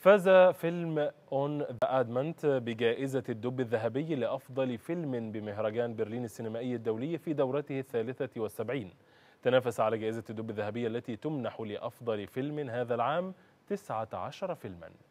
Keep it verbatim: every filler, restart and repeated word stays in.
فاز فيلم On the Adamant بجائزة الدب الذهبي لأفضل فيلم بمهرجان برلين السينمائي الدولي في دورته الثالثة والسبعين. تنافس على جائزة الدب الذهبية التي تمنح لأفضل فيلم هذا العام تسعة عشر فيلما.